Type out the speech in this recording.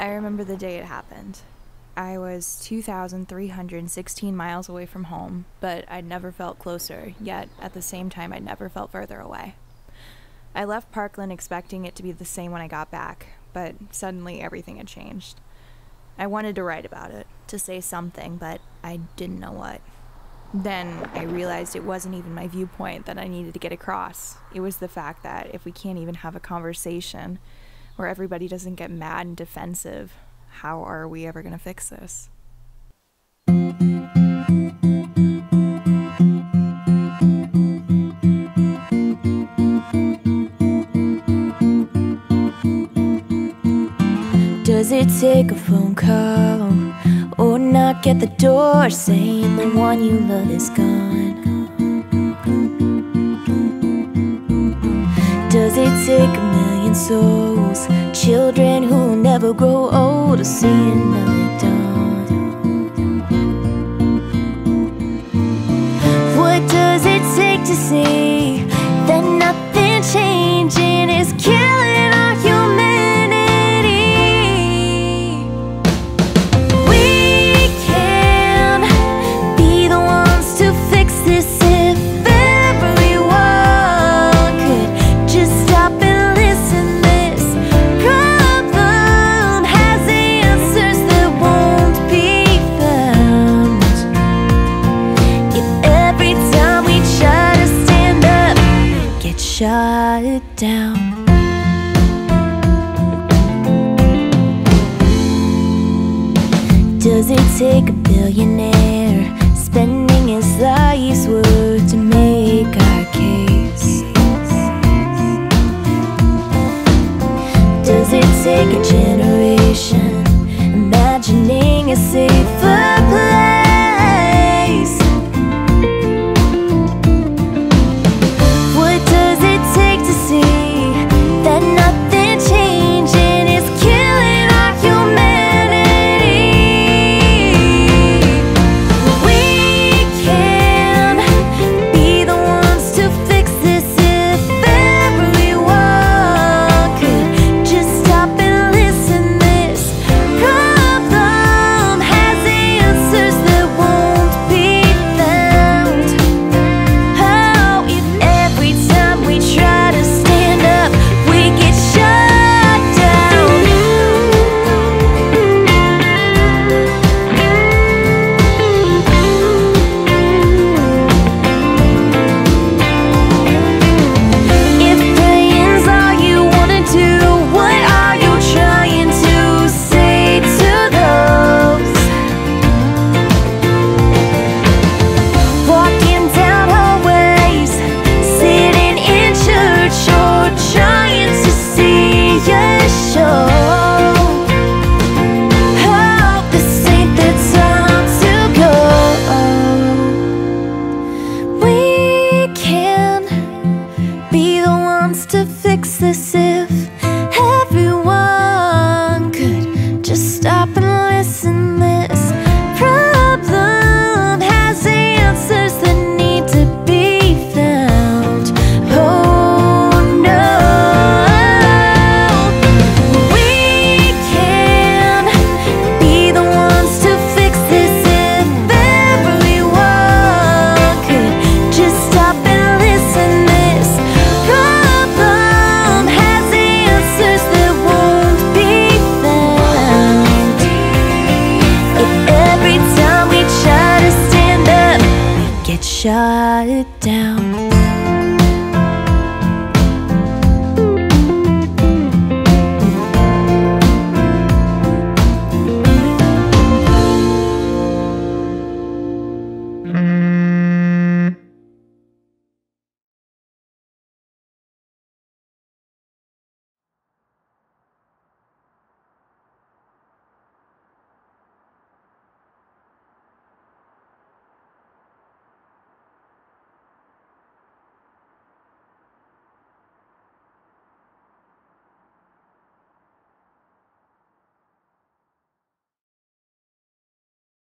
I remember the day it happened. I was 2,316 miles away from home, but I'd never felt closer, yet at the same time I'd never felt further away. I left Parkland expecting it to be the same when I got back, but suddenly everything had changed. I wanted to write about it, to say something, but I didn't know what. Then I realized it wasn't even my viewpoint that I needed to get across. It was the fact that if we can't even have a conversation where everybody doesn't get mad and defensive, how are we ever going to fix this? Does it take a phone call or knock at the door saying the one you love is gone? Does it take a million souls, children who'll never grow old, to see another dawn? What does it take to see that nothing changing is killing our humanity? Shut it down. Does it take a billionaire spending his life's worth to make our case? Does it take a generation imagining a safer place? Shut it down.